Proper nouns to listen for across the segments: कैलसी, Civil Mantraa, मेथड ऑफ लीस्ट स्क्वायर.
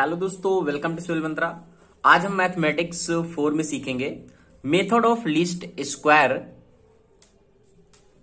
Hello दोस्तों, welcome to civil मंत्रा। आज हम मैथमेटिक्स 4 में सीखेंगे मेथड ऑफ लीस्ट स्क्वायर।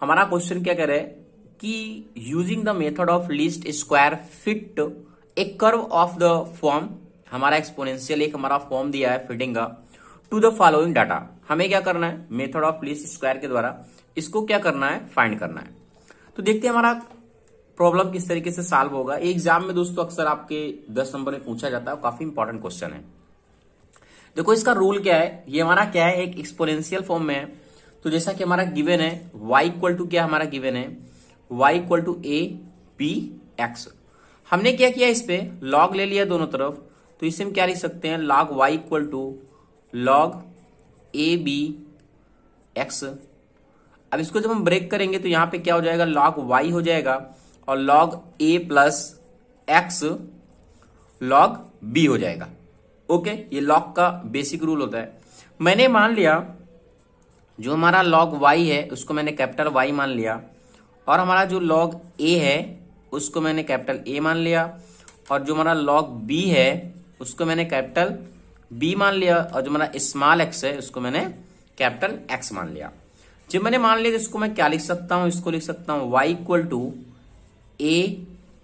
हमारा क्वेश्चन क्या करे कि using the मेथड ऑफ लीस्ट स्क्वायर fit a curve of the form, हमारा एक्सपोनेंशियल एक हमारा फॉर्म दिया है फिटिंग का, टू द फॉलोइंग डाटा। हमें क्या करना है मेथड ऑफ लीस्ट स्क्वायर के द्वारा इसको क्या करना है, फाइंड करना है। तो देखते हैं हमारा प्रॉब्लम किस तरीके से सॉल्व होगा। एग्जाम में दोस्तों अक्सर आपके 10 नंबर में पूछा जाता है, काफी इंपॉर्टेंट क्वेश्चन है। देखो इसका रूल क्या है, ये हमारा क्या है एक एक्सपोनेंशियल फॉर्म में है। तो जैसा कि हमारा गिवन है y इक्वल टू क्या हमारा गिवन है y equal to a b x. हमने क्या किया इस पे लॉग ले लिया दोनों तरफ, तो इसे हम क्या लिख सकते हैं log y equal to log a b x. अब इसको जब हम ब्रेक करेंगे तो यहाँ पे क्या हो जाएगा लॉग y हो जाएगा और log a plus x log b हो जाएगा। ओके, ये log का बेसिक रूल होता है। मैंने मान लिया जो हमारा log y है उसको मैंने कैपिटल y मान लिया, और हमारा जो log a है उसको मैंने कैपिटल a मान लिया, और जो हमारा log b है उसको मैंने कैपिटल b मान लिया, और जो हमारा स्मॉल x है उसको मैंने कैपिटल x मान लिया। जब मैंने मान लिया तो इसको मैं क्या लिख सकता हूँ, इसको लिख सकता हूँ y equal to a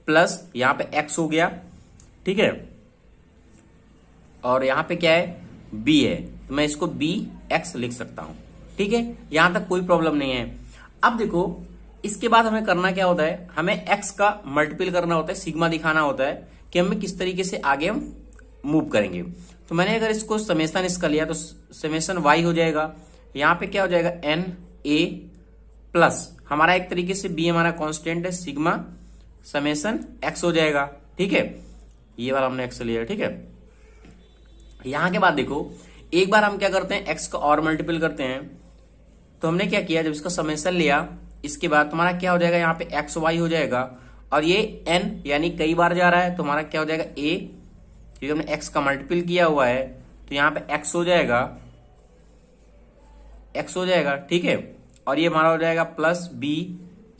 plus यहां पे x हो गया, ठीक है, और यहां पे क्या है b है, तो मैं इसको b x लिख सकता हूं। ठीक है, यहां तक कोई प्रॉब्लम नहीं है। अब देखो इसके बाद हमें करना क्या होता है, हमें x का मल्टीपल करना होता है, सिग्मा दिखाना होता है कि हमें किस तरीके से आगे हम मूव करेंगे। तो मैंने अगर इसको समेशन इसका लिया तो समेशन y हो जाएगा, यहां पे क्या हो जाएगा n a प्लस हमारा एक तरीके से b हमारा कॉन्स्टेंट है, सिग्मा समेशन x हो जाएगा। ठीक है, ये वाला हमने x लिया, ठीक है। यहां के बाद देखो एक बार हम क्या करते हैं x का और मल्टीपल करते हैं। तो हमने क्या किया जब इसका समेशन लिया, इसके बाद तुम्हारा क्या हो जाएगा यहाँ पे x y हो जाएगा, और ये n यानी कई बार जा रहा है तो हमारा क्या हो जाएगा a, क्योंकि हमने x का मल्टीपल किया हुआ है तो यहाँ पे x हो जाएगा, x हो जाएगा, ठीक है, और ये हमारा हो जाएगा plus b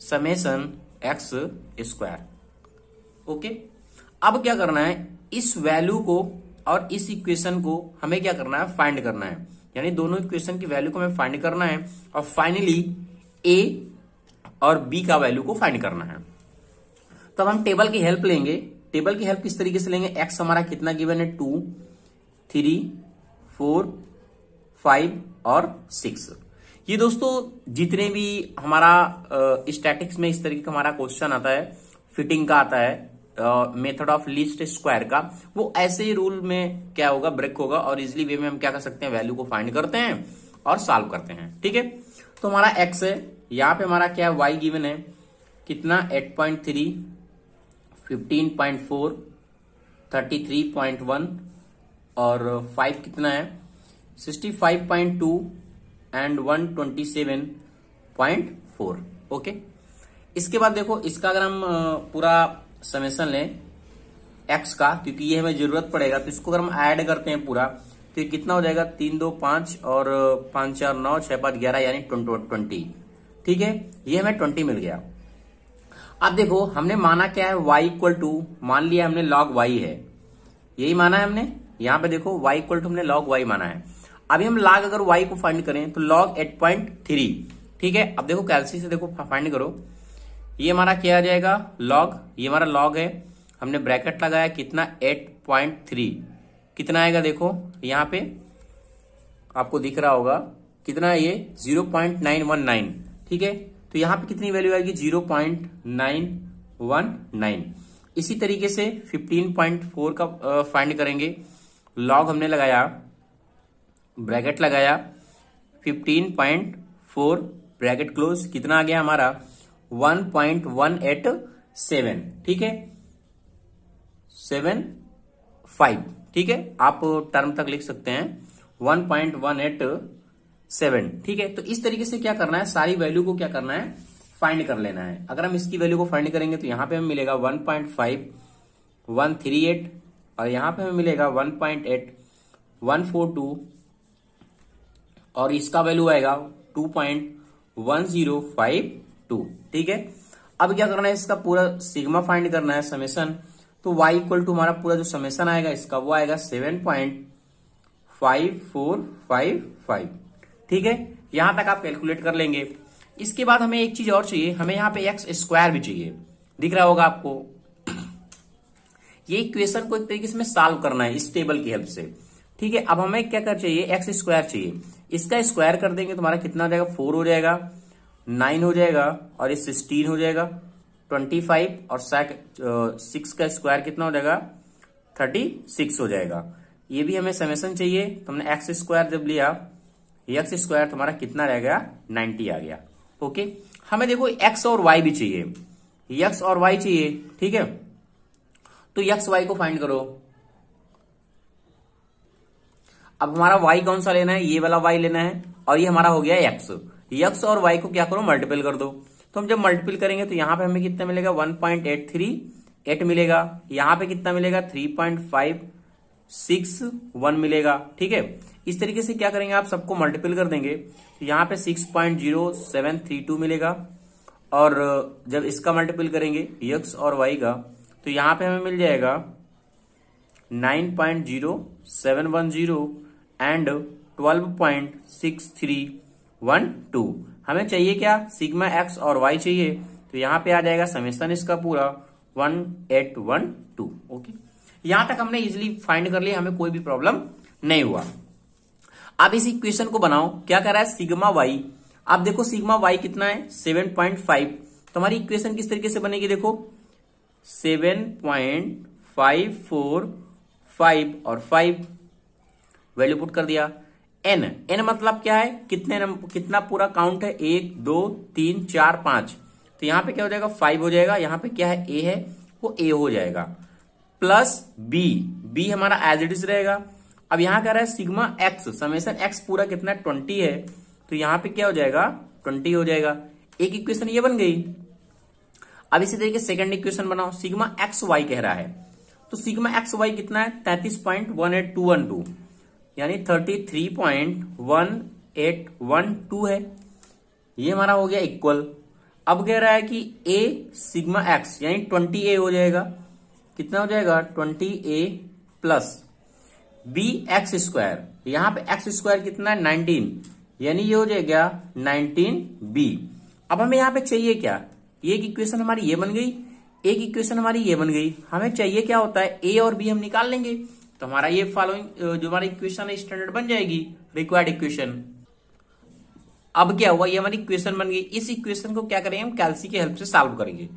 summation x square. Okay, अब क्या करना है इस वैल्यू को और इस इक्वेशन को हमें क्या करना है, फाइंड करना है, यानी दोनों इक्वेशन की वैल्यू को हमें फाइंड करना है, और फाइनली ए और बी का वैल्यू को फाइंड करना है। तब हम टेबल की हेल्प लेंगे। टेबल की हेल्प किस तरीके से लेंगे, एक्स हमारा कितना गिवन है 2, 3, 4, 5 और 6। ये दोस्तों जितने भी हमारा स्टैटिक्स में इस तरीके का हमारा क्वेश्चन आता है फिटिंग का आता है मेथड ऑफ लीस्ट स्क्वायर का, वो ऐसे ही रूल में क्या होगा ब्रेक होगा, और इजिली वे में हम क्या कर सकते हैं वैल्यू को फाइंड करते हैं और सॉल्व करते हैं। ठीक है, तो हमारा एक्स है, यहाँ पे हमारा क्या है वाई गिवन है कितना 8.3, 15.4, 33.1 और 5 कितना है 65.2 एंड 127.4। ओके, इसके बाद देखो इसका अगर हम पूरा समेशन लें x का, क्योंकि ये हमें जरूरत पड़ेगा, तो इसको अगर हम ऐड करते हैं पूरा तो ये कितना हो जाएगा 3, 2, 5 और 5, 4, 9, 6, 5, 11 यानी 20। ठीक है, ये हमें 20 मिल गया। अब देखो हमने माना क्या है y इक्वल टू, मान लिया हमने log y है, यही माना है हमने, यहाँ पे देखो y इक्वल टू हमने log y माना है। अभी हम log अगर y को फाइंड करें तो log 8.3, ठीक है। अब देखो कैलसी से देखो फाइंड करो, ये हमारा क्या आ जाएगा log, ये हमारा log है, हमने ब्रैकेट लगाया कितना 8.3, कितना आएगा देखो यहाँ पे आपको दिख रहा होगा कितना है ये 0.919, ठीक है, तो यहाँ पे कितनी वैल्यू आएगी 0.919। इसी तरीके से 15.4 का फाइंड करेंगे, log हमने लगाया ब्रैकेट लगाया 15.4 ब्रैकेट क्लोज, कितना आ गया हमारा 1.187, ठीक है 75, ठीक है, आप टर्म तक लिख सकते हैं 1.187। ठीक है, तो इस तरीके से क्या करना है सारी वैल्यू को क्या करना है फाइंड कर लेना है। अगर हम इसकी वैल्यू को फाइंड करेंगे तो यहाँ पे हमें मिलेगा 1.5138 और यहाँ पे हमें मिलेगा 1.8142 और इसका वैल्यू आएगा 2.1052। ठीक है, अब क्या करना है इसका पूरा सिग्मा फाइंड करना है समेशन, तो y इक्वल टू हमारा पूरा जो समेशन आएगा इसका वो आएगा 7.5455। ठीक है, यहां तक आप कैलकुलेट कर लेंगे। इसके बाद हमें एक चीज और चाहिए, हमें यहां पे एक्स स्क्वायर भी चाहिए। दिख रहा होगा आपको, ये इक्वेशन को एक तरीके से सॉल्व करना है इस टेबल की हेल्प से। ठीक है, अब हमें क्या कर चाहिए, एक्स स्क्वायर चाहिए। इसका स्क्वायर कर देंगे तो हमारा कितना हो जाएगा, 4 हो जाएगा, 9 हो जाएगा और ये 16 हो जाएगा, 25 और 6 का स्क्वायर कितना हो जाएगा, 36 हो जाएगा। ये भी हमें समेशन चाहिए, तो हमने एक्स स्क्वायर जब लिया, एक्स स्क्वायर तुम्हारा कितना रह गया, 90 आ गया। ओके, हमें देखो एक्स और वाई भी चाहिए, एक्स और वाई चाहिए। ठीक है, तो एक्स वाई को फाइंड करो। अब हमारा वाई कौन सा लेना है, ये वाला वाई लेना है और ये हमारा हो गया एक्स। एक्स और वाई को क्या करो, मल्टीपल कर दो। तो हम जब मल्टीपल करेंगे तो यहाँ पे हमें कितना मिलेगा, 1.838 मिलेगा, यहाँ पे कितना मिलेगा, 3.561 मिलेगा। ठीक है, इस तरीके से क्या करेंगे, आप सबको मल्टीपल कर देंगे तो यहाँ पे 6.0732 मिलेगा। और जब इसका मल्टीपल करेंगे एक्स और वाई का तो यहाँ पे हमें मिल जाएगा 9.0710 एंड 12.6312। हमें चाहिए क्या, सिग्मा एक्स और वाई चाहिए, तो यहाँ पे आ जाएगा समेशन इसका पूरा 1812। ओके, यहां तक हमने इजिली फाइंड कर लिया, हमें कोई भी प्रॉब्लम नहीं हुआ। अब इस इक्वेशन को बनाओ, क्या कर रहा है, सिग्मा वाई। आप देखो सिग्मा वाई कितना है, 7.5। तो हमारी इक्वेशन किस तरीके से बनेगी, देखो 7.545 और 5 वैल्यू पुट कर दिया। एन, एन मतलब क्या है, कितने कितना पूरा काउंट है, 1 2 3 4 5। तो यहां पे क्या हो जाएगा, 5 हो जाएगा। यहां पे क्या है, ए है, वो ए हो जाएगा, प्लस बी, बी हमारा एज इट इज रहेगा। अब यहां कह रहा है सिग्मा एक्स, समेशन एक्स पूरा कितना, 20 है, तो यहां पे क्या हो जाएगा, 20 हो जाएगा। एक इक्वेशन ये बन गई। अब इसी तरीके सेकंड इक्वेशन बनाओ, सिग्मा एक्स वाई कह रहा है, तो सिग्मा एक्स वाई कितना है, 33.18212 यानी 33.1812 है, ये हमारा हो गया इक्वल। अब कह रहा है कि ए सिग्मा एक्स यानी 20a हो जाएगा, कितना हो जाएगा, 20a plus B x square, यहाँ पे एक्स स्क्वायर कितना है, 19, यानी ये हो जाएगा 19b। अब हमें यहाँ पे चाहिए क्या, एक इक्वेशन हमारी ये बन गई, एक इक्वेशन हमारी ये बन गई। हमें चाहिए क्या होता है, a और b हम निकाल लेंगे तो हमारा ये फॉलोइंग जो हमारी इक्वेशन है स्टैंडर्ड बन जाएगी, रिक्वायर्ड इक्वेशन। अब क्या हुआ, ये हमारी इक्वेशन बन गई। इस इक्वेशन को क्या करेंगे, हम कैलसी की हेल्प से सॉल्व करेंगे।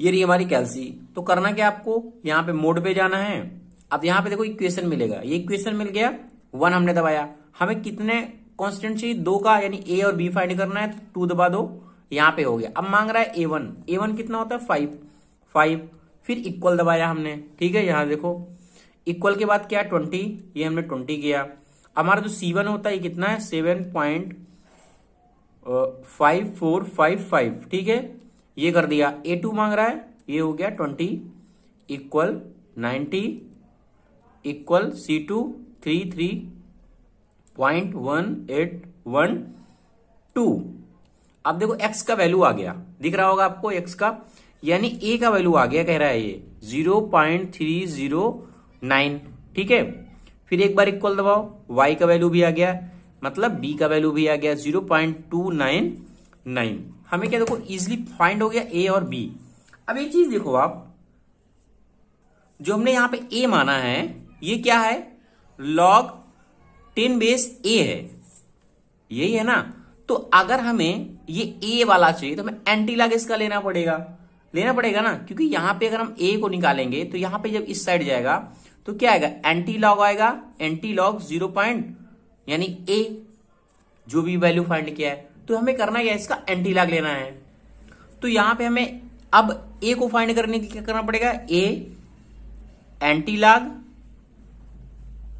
ये रही हमारी कैलसी। तो करना क्या, आपको यहाँ पे मोड पे जाना है। अब यहाँ पे देखो इक्वेशन मिलेगा, ये इक्वेशन मिल गया, 1 हमने दबाया। हमें कितने कांस्टेंट चाहिए, 2 का, यानी a और b फाइंड करना है, तो 2 दबा दो, यहाँ पे हो गया। अब मांग रहा है a1, a1 कितना होता है, 5, फिर इक्वल दबाया हमने। ठीक है, यहाँ देखो इक्वल के बाद क्या है, 20, ये हमने 20 किया। हमारा जो c1 होता है ये कितना है, 7.5455। ठीक है, ये कर दिया। a2 मांग रहा है, ये हो गया 20 इक्वल 90 इक्वल C2 33.1812। अब देखो x का वैल्यू आ गया, दिख रहा होगा आपको x का, यानी a का वैल्यू आ गया, कह रहा है ये 0.309। ठीक है, फिर एक बार इक्वल दबाओ, y का वैल्यू भी आ गया, मतलब b का वैल्यू भी आ गया 0.299। हमें क्या, देखो इजिली फाइंड हो गया a और b। अब एक चीज देखो आप, जो हमने यहाँ पे a माना है, ये क्या है, log 10 बेस a है, यही है ना। तो अगर हमें ये a वाला चाहिए तो हमें एंटी लॉग इसका लेना पड़ेगा ना, क्योंकि यहाँ पे अगर हम a को निकालेंगे तो यहाँ पे जब इस साइड जाएगा तो क्या आएगा, एंटी लॉग आएगा, एंटी लॉग 0 यानी a जो भी वैल्यू फाइंड किया है। तो हमें करना है इसका एंटी लॉग लेना है। तो यहाँ पे हमें अब a को फाइंड करने के लिए क्या करना पड़ेगा, a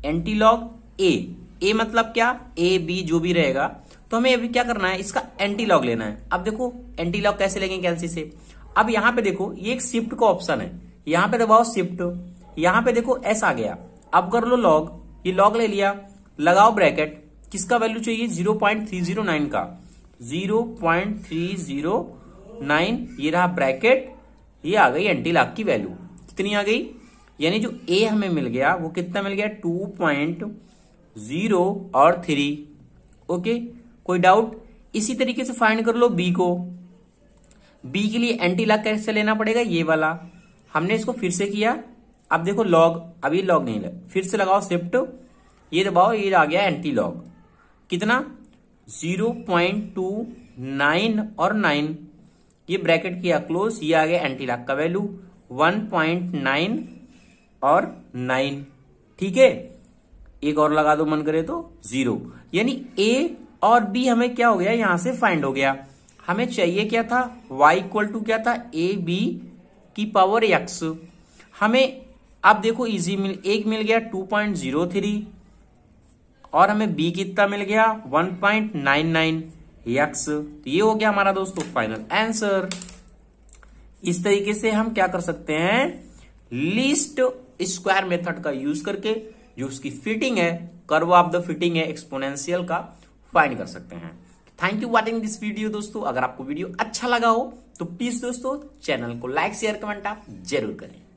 एंटीलॉग ए, ए मतलब क्या, ए बी जो भी रहेगा। तो हमें अभी क्या करना है, इसका एंटीलॉग लेना है। अब देखो एंटीलॉग कैसे लेंगे कैलसी से। अब यहाँ पे देखो ये एक शिफ्ट का ऑप्शन है, यहाँ पे दबाओ शिफ्ट, यहाँ पे देखो ऐसा आ गया। अब कर लो लॉग, ये लॉग ले लिया, लगाओ ब्रैकेट, किसका वैल्यू चाहिए, 0.309 का, 0.309, ये रहा ब्रैकेट, ये आ गई एंटीलॉग की वैल्यू, कितनी आ गई, यानी जो ए हमें मिल गया वो कितना मिल गया 2.0 और 3। ओके, कोई डाउट? इसी तरीके से फाइंड कर लो बी को। बी के लिए एंटी लॉग कैसे लेना पड़ेगा, ये वाला हमने इसको फिर से किया। अब देखो लॉग, अभी लॉग नहीं लग, फिर से लगाओ शिफ्ट, ये दबाओ, ये आ गया एंटी लॉग। कितना 0.29 और 9, ये ब्रैकेट किया क्लोज, ये आ गया एंटी लॉग का वैल्यू 1.9 और 9। ठीक है, एक और लगा दो मन करे तो 0। यानी ए और बी हमें क्या हो गया, यहां से फाइंड हो गया। हमें चाहिए क्या था, y इक्वल टू क्या था, ए बी की पावर x। हमें अब देखो इजी मिल, एक मिल गया 2.03 और हमें b कितना मिल गया 1.99 x। ये हो गया हमारा दोस्तों फाइनल आंसर। इस तरीके से हम क्या कर सकते हैं, लीस्ट स्क्वायर मेथड का यूज करके जो उसकी फिटिंग है, कर्व ऑफ द फिटिंग है एक्सपोनेंशियल का, फाइंड कर सकते हैं। Thank you watching this video दोस्तों। अगर आपको वीडियो अच्छा लगा हो तो प्लीज दोस्तों चैनल को लाइक शेयर कमेंट आप जरूर करें।